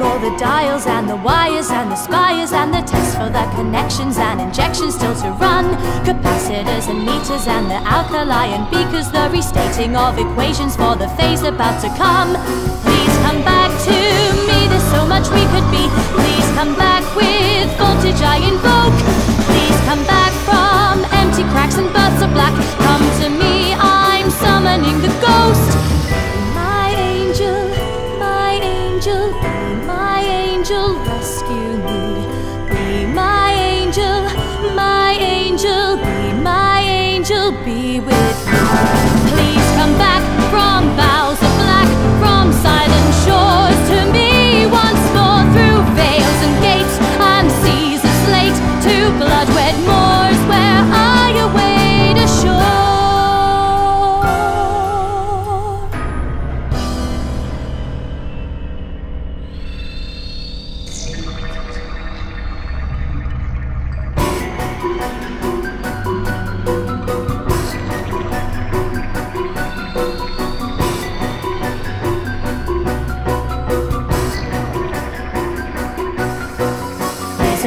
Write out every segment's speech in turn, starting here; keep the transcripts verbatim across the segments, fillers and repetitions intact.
and all the dials and the wires and the spires and the tests for the connections and injections still to run, capacitors and meters and the alkali and beakers, the restating of equations for the phase about to come. Please come back to me, there's so much we could be. Please come back with voltage I invoke. Please come back from empty cracks and bursts of black. Come to me, I'm summoning the ghost. My angel, my angel, be my angel, rescue me. Be my angel, my angel, be my angel, be with me. Please come back from vows of black, from silent shores to me once more, through veils and gates and seas of slate to blood-wet moors where I await a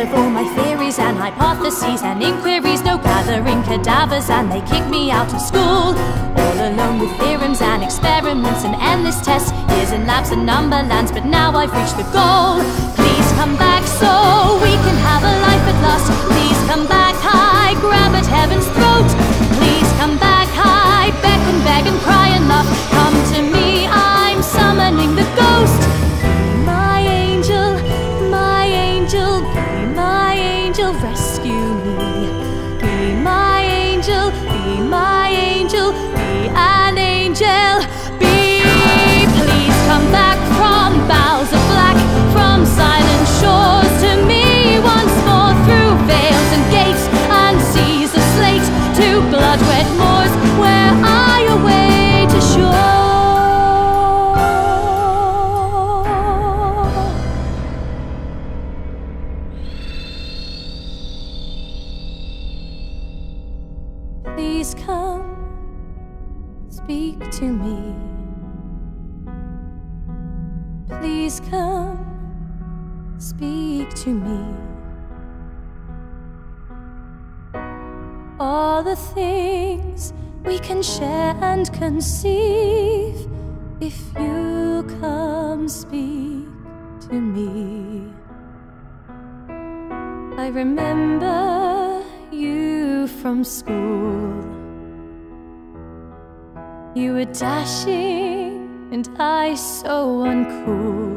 of all my theories and hypotheses and inquiries, no gathering cadavers and they kick me out of school, all alone with theorems and experiments and endless tests, years in labs and number lands, but now I've reached the goal. Please come back so we can have a life at last. Please come back, I grab at heaven's throat. Please come back, I beck and beg and cry and laugh. Come to me, I'm summoning the ghost. My angel, my angel, my angel, rescue me. Be my angel, be my angel, be an angel, be. Please come back from boughs of black, from silent shores to me once more, through veils and gates and seas of slate to blood-wet moors where I await a shore. Please come, speak to me. Please come, speak to me. All the things we can share and conceive, if you come speak to me. I remember you from school. You were dashing and I so uncool.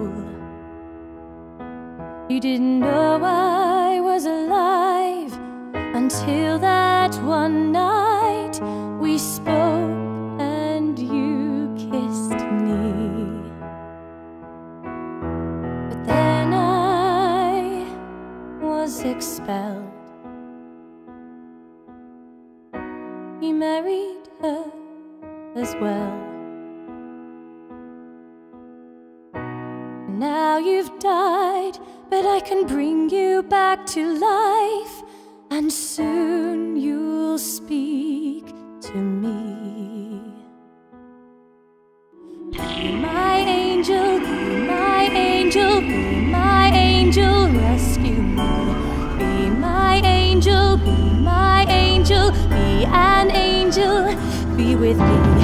You didn't know I was alive until that one night we spoke and you kissed me. But then I was expelled. He married her as well. Now you've died, but I can bring you back to life, and soon you'll speak to me. Be my angel, be my angel, be my angel, rescue me. Be my angel, be my angel, be an angel, be with me.